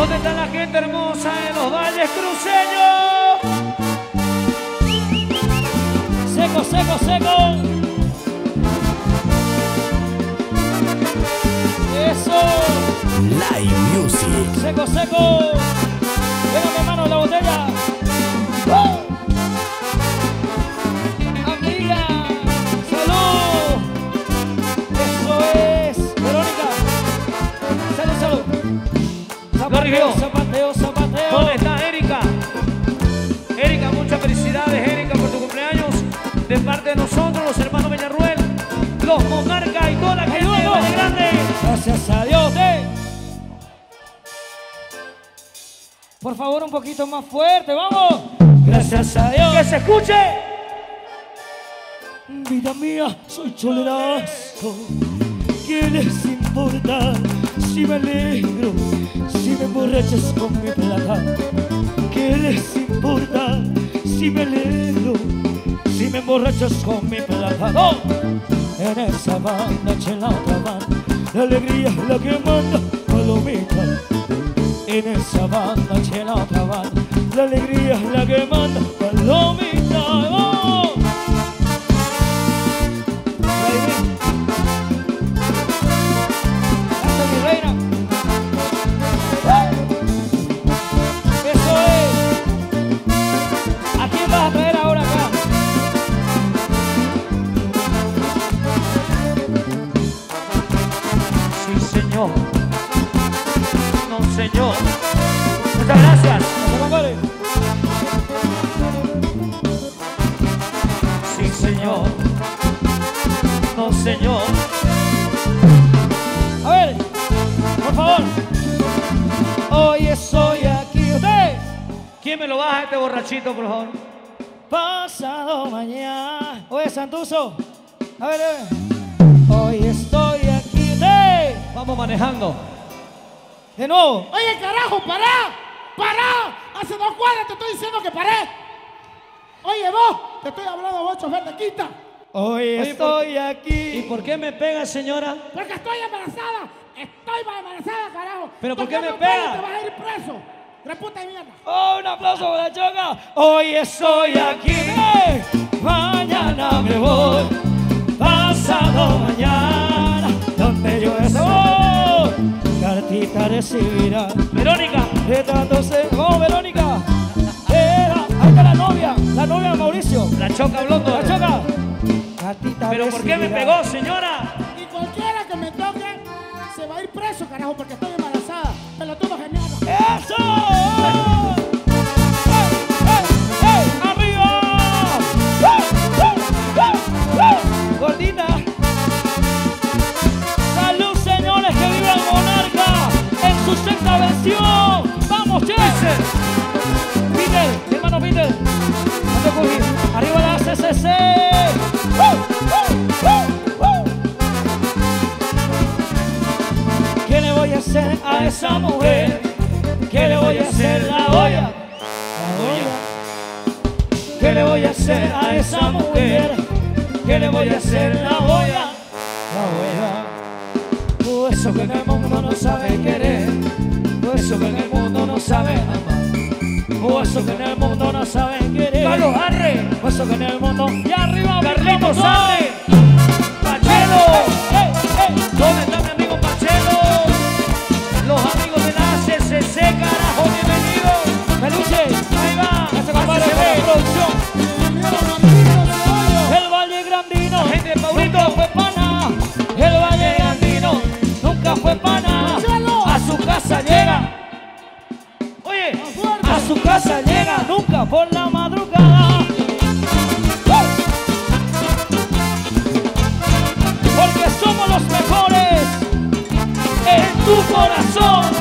¿Dónde está la gente hermosa en los valles cruceños? Seco, seco, seco. Eso. Live Music. Seco, seco. Venga, hermano, la botella. ¡Oh! Amiga, salud. Eso es, Verónica. Salud, salud. Zapateo, zapateo, zapateo. ¿Dónde está Erika? Erika, muchas felicidades, Erika, por tu cumpleaños. De parte de nosotros, los hermanos Villanueva, los Monarcas y toda la gente de Valle Grande. Gracias a Dios. Por favor, un poquito más fuerte, vamos. Gracias a Dios. Que se escuche. Vida mía, soy cholerazo. ¿Qué les importa si me alegro, si me emborrachas con mi plata? ¿Qué les importa si me alegro, si me emborrachas con mi plata? ¡Oh! En esa banda, en la otra banda, la alegría es la que manda, palomita. En esa banda, en la otra banda, la alegría es la que manda, palomita. ¡Oh! ¡Hasta mi reina! ¡Eh! ¡Eso es! ¿A quién vas a traer ahora acá? Sí, señor. Señor, muchas gracias. Sí, señor. No, señor. A ver, por favor. Hoy estoy aquí. ¿Usted? ¿Quién me lo baja este borrachito, por favor? Pasado mañana. Oye, Santuso. A ver, a ver. Hoy estoy aquí. ¿Usted? Vamos manejando. De nuevo. Oye, carajo, pará, pará. Hace 2 cuadras te estoy diciendo que paré. Oye, vos, te estoy hablando a vos, chofer de quita. Oye, estoy aquí. ¿Y por qué me pega, señora? Porque estoy embarazada. Estoy embarazada, carajo. ¿Pero por qué me pega? Te vas a ir preso. Reputa de mierda. Oh, un aplauso para la choca. Hoy estoy aquí. Mañana me voy. Pasado mañana. Donde yo estoy. Cartita recibirá Verónica de tantos. ¡Oh, Verónica! Ahí está la novia de Mauricio. La choca, blondo. La choca. Cartita. ¿Pero recibirá? ¿Por qué me pegó, señora? Y cualquiera que me toque se va a ir preso, carajo, porque estoy embarazada. Pelotudo genial. ¡Eso! ¡Arriba! Gordita. ¡Su sexta versión! ¡Vamos, che! ¡Peter! ¡Mi hermano Peter! ¡Arriba la CCC! ¿Qué le voy a hacer a esa mujer? ¿Qué le voy a hacer? La olla. ¿Qué le voy a hacer a esa mujer? ¿Qué le voy a hacer? La olla. Por eso que en el mundo no sabe querer, por eso que en el mundo no sabe amar, por eso que en el mundo no sabe querer. Carlos Arre, por eso que en el mundo. Y arriba, Carlos Arre, Pacheco. ¿Dónde está mi amigo Pacheco? Los amigos de la CCC, carajo, bienvenidos. Peluche, ahí va. Eso compara con la producción. El Valle Grandino, gente de Paulito, fue pana. El Valle Grandino. Fue pana, a su casa llega. Oye, a su casa llega nunca por la madrugada. Porque somos los mejores en tu corazón.